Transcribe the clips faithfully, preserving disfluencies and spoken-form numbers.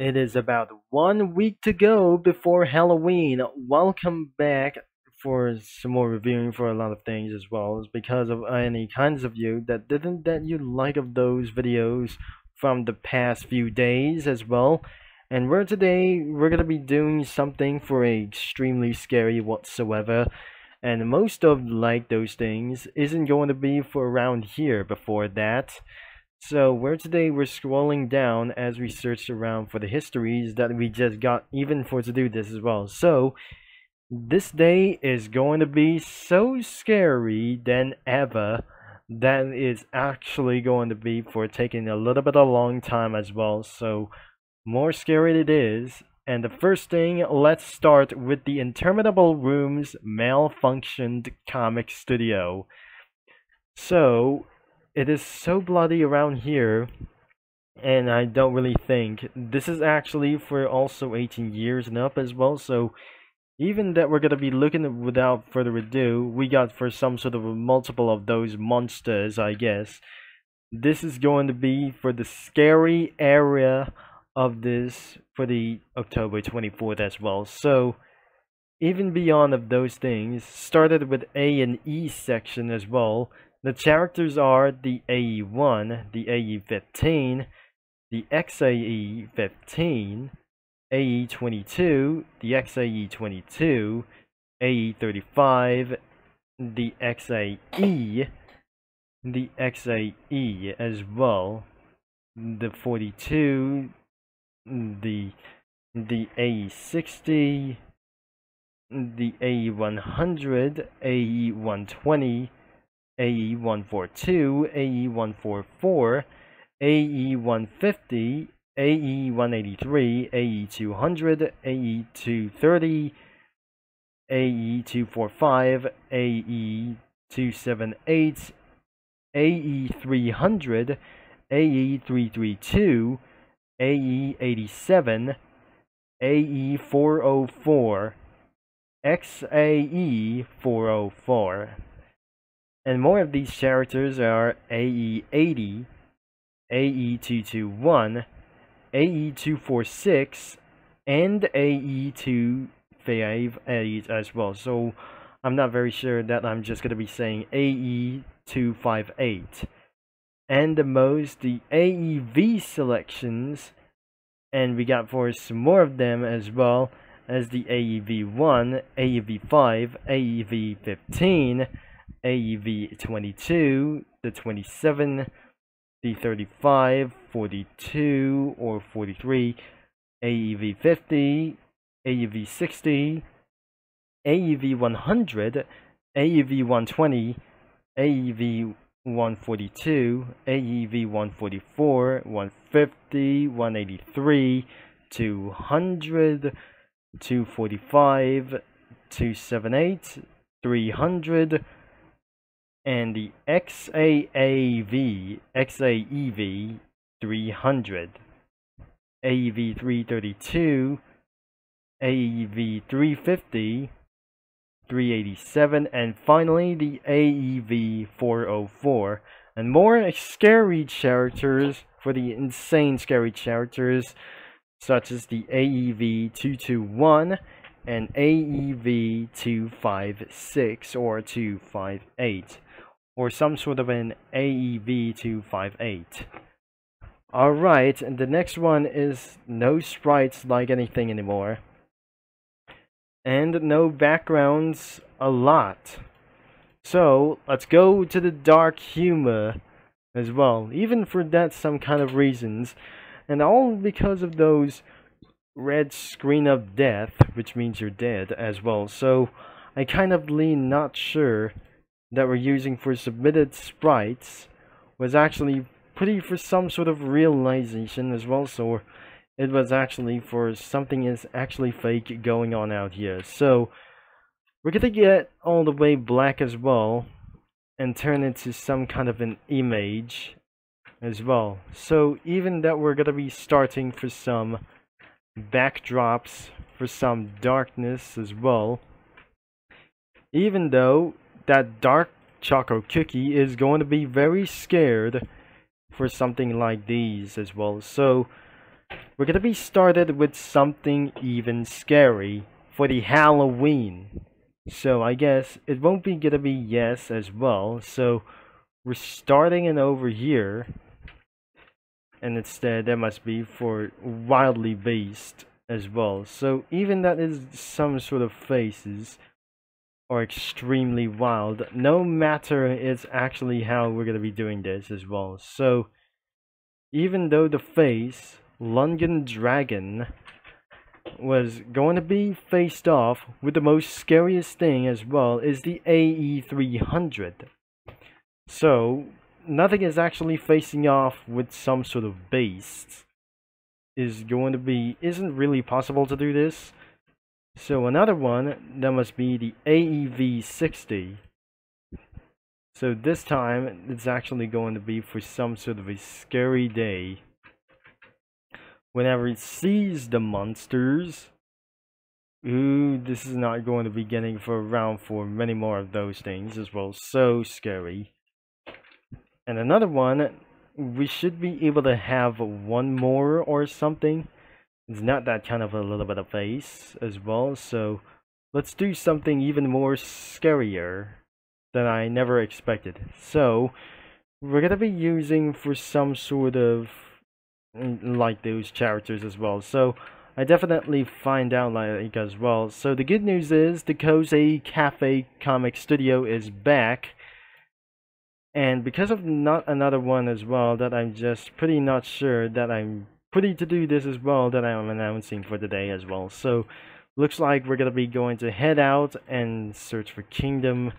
It is about one week to go before Halloween. Welcome back for some more reviewing for a lot of things as well. It's because of any kinds of you that didn't that you like of those videos from the past few days as well. And we're today we're gonna be doing something for a extremely scary whatsoever. And most of like those things isn't going to be for around here before that. So where today we're scrolling down as we search around for the histories that we just got even for to do this as well. So this day is going to be so scary than ever that it's actually going to be for taking a little bit of a long time as well. So more scary it is. And the first thing, let's start with the Interminable Rooms Malfunctioned Comic Studio. So it is so bloody around here, and I don't really think this is actually for also eighteen years and up as well. So even that we're gonna be looking at without further ado, we got for some sort of a multiple of those monsters, I guess. This is going to be for the scary area of this for the October twenty-fourth as well. So even beyond of those things, started with A and E section as well. The characters are the A E one, the A E fifteen, the X A E fifteen, A E twenty-two, the X A E twenty-two, A E thirty-five, the X A E, the X A E as well, the forty-two, the the A E sixty, the A E one hundred, A E one twenty, A E one forty-two, A E one forty-four, A E one fifty, A E one eighty-three, A E two hundred, A E two thirty, A E two forty-five, A E two seventy-eight, A E three hundred, A E three thirty-two, A E eighty-seven, A E four oh four, X A E four oh four. And more of these characters are A E eighty, A E two twenty-one, A E two forty-six, and A E two fifty-eight as well. So I'm not very sure that I'm just going to be saying A E two fifty-eight. And the most, the A E V selections, and we got for some more of them as well as the A E V one, A E V five, A E V fifteen, A E V twenty-two, the twenty-seven, the thirty-five, forty-two, or forty-three, A E V fifty, A E V sixty, A E V one hundred, A E V one twenty, A E V one forty-two, A E V one forty-four, one fifty, one eighty-three, two hundred, two forty-five, two seventy-eight, three hundred, and the X A A V, X A E V three hundred, A E V three thirty-two, A E V three fifty, three eighty-seven, and finally the A E V four oh four. And more scary characters for the insane scary characters such as the A E V two twenty-one and A E V two fifty-six or two fifty-eight, or some sort of an A E V two fifty-eight. Alright, and the next one is no sprites like anything anymore, and no backgrounds a lot. So let's go to the dark humor as well, even for that some kind of reasons, and all because of those red screen of death, which means you're dead as well. So I kind of lean not sure that we're using for submitted sprites was actually pretty for some sort of realization as well. So it was actually for something is actually fake going on out here. So we're gonna get all the way black as well and turn it to some kind of an image as well. So even that we're gonna be starting for some backdrops for some darkness as well, even though that dark choco cookie is going to be very scared for something like these as well. So we're gonna be started with something even scary for the Halloween. So I guess it won't be gonna be yes as well. So we're starting it over here. And instead that must be for wildly based as well. So even that is some sort of faces are extremely wild. No matter it's actually how we're gonna be doing this as well. So even though the face, Longan Dragon, was going to be faced off with the most scariest thing as well is the A E three hundred. So nothing is actually facing off with some sort of beast is going to be isn't really possible to do this. So another one that must be the A E V sixty. So this time it's actually going to be for some sort of a scary day. Whenever it sees the monsters, ooh, this is not going to be getting for around for many more of those things as well. So scary. And another one, we should be able to have one more or something. It's not that kind of a little bit of face as well. So let's do something even more scarier than I never expected. So we're going to be using for some sort of like those characters as well. So I definitely find out like as well. So the good news is the Cozy Cafe Comic Studio is back. And because of not another one as well that I'm just pretty not sure that I'm pretty to do this as well that I'm announcing for today as well. So looks like we're going to be going to head out and search for Kingdom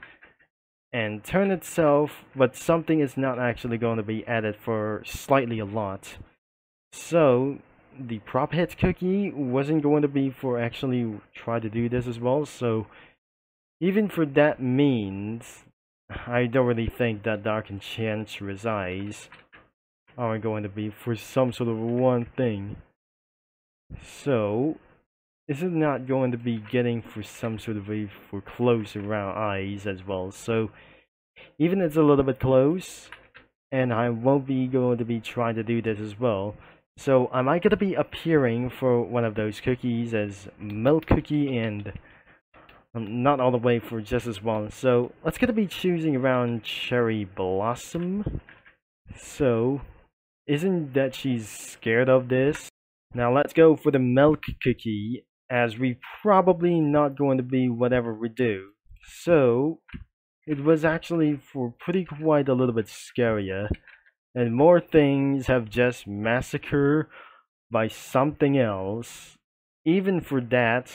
and turn itself. But something is not actually going to be added for slightly a lot. So the Prop Head Cookie wasn't going to be for actually try to do this as well. So even for that means, I don't really think that Dark Enchantress eyes are going to be for some sort of one thing. So is it not going to be getting for some sort of a for close around eyes as well? So even it's a little bit close, and I won't be going to be trying to do this as well. So am I going to be appearing for one of those cookies as Milk Cookie and Um, not all the way for just as well. So let's gonna be choosing around Cherry Blossom. So isn't that she's scared of this? Now let's go for the Milk Cookie, as we probably not going to be whatever we do. So it was actually for pretty quite a little bit scarier, and more things have just massacred by something else. Even for that,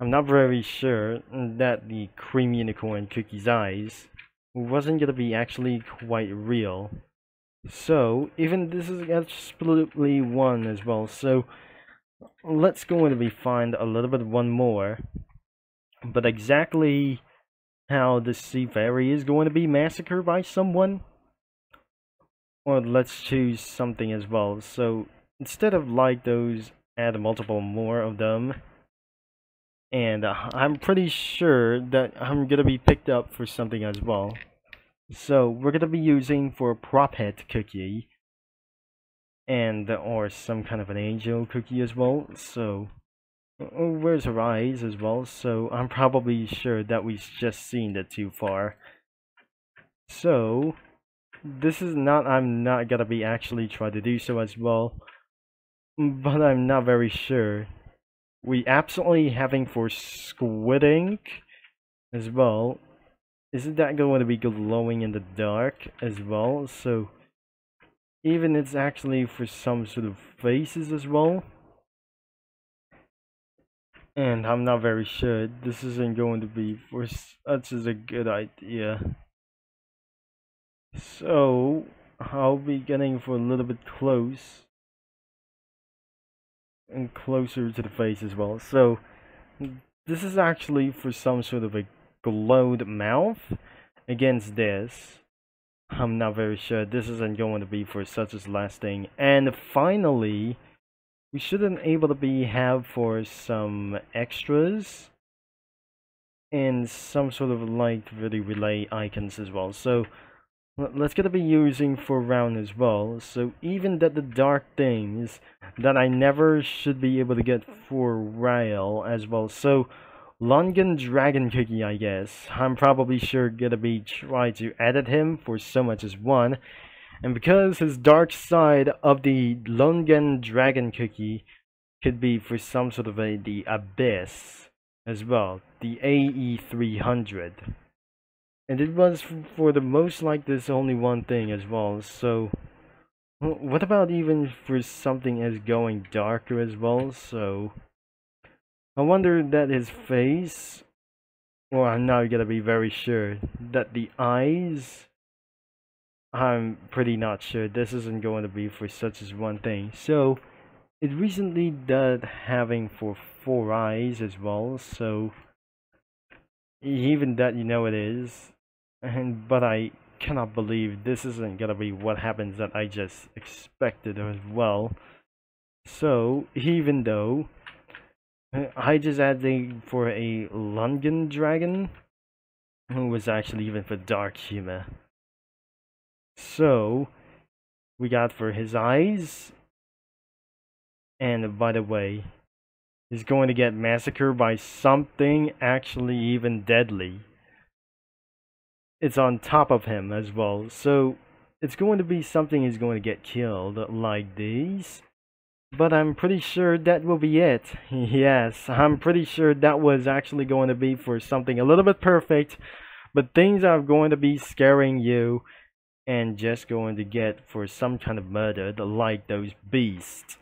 I'm not very sure that the cream unicorn cookie's eyes wasn't gonna be actually quite real. So even this is absolutely one as well. So let's go and we find a little bit one more. But exactly how the Sea Fairy is going to be massacred by someone. Or let's choose something as well. So instead of like those, add multiple more of them. And uh, I'm pretty sure that I'm going to be picked up for something as well. So we're going to be using for Prop Head Cookie. And or some kind of an Angel Cookie as well. So oh, where's her eyes as well. So I'm probably sure that we've just seen that too far. So this is not, I'm not going to be actually trying to do so as well. But I'm not very sure. We absolutely having for Squid Ink as well. Isn't that going to be glowing in the dark as well? So even it's actually for some sort of faces as well. And I'm not very sure this isn't going to be for such as a good idea. So I'll be getting for a little bit close. And closer to the face as well. So this is actually for some sort of a glowed mouth against this. I'm not very sure this isn't going to be for such as last thing. And finally we shouldn't able to be have for some extras and some sort of like really relay icons as well. So Well, that's gonna be using for round as well, so even that the dark things that I never should be able to get for rail as well. So Longan Dragon Cookie, I guess I'm probably sure gonna be try to edit him for so much as one, and because his dark side of the Longan Dragon Cookie could be for some sort of a the abyss as well, the A E three hundred. And it was for the most like this only one thing as well, so what about even for something as going darker as well, so I wonder that his face, well I'm not gonna be very sure, that the eyes, I'm pretty not sure, this isn't going to be for such as one thing, so it recently did having for four eyes as well, so even that you know it is, and but I cannot believe this isn't gonna be what happens that I just expected as well. So even though I just added for a Longan Dragon, who was actually even for dark humor. So we got for his eyes, and by the way, is going to get massacred by something actually even deadly. It's on top of him as well, so it's going to be something is going to get killed like these. But I'm pretty sure that will be it. Yes, I'm pretty sure that was actually going to be for something a little bit perfect, but things are going to be scaring you and just going to get for some kind of murder like those beasts.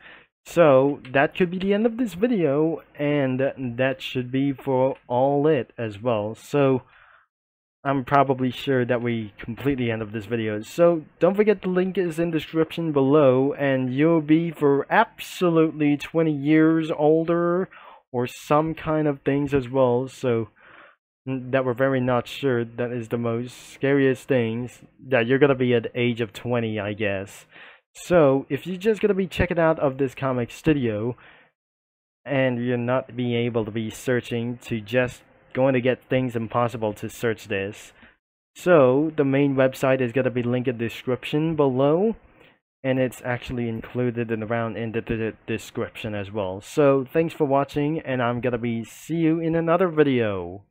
So that could be the end of this video, and that should be for all it as well. So I'm probably sure that we completely end of this video. So don't forget the link is in the description below, and you'll be for absolutely twenty years older or some kind of things as well. So that we're very not sure that is the most scariest things that you're gonna be at the age of twenty, I guess. So, if you're just gonna be checking out of this comic studio, and you're not being able to be searching to just going to get things impossible to search this. So, the main website is gonna be linked in the description below, and it's actually included in around in the, the description as well. So, thanks for watching, and I'm gonna be see you in another video.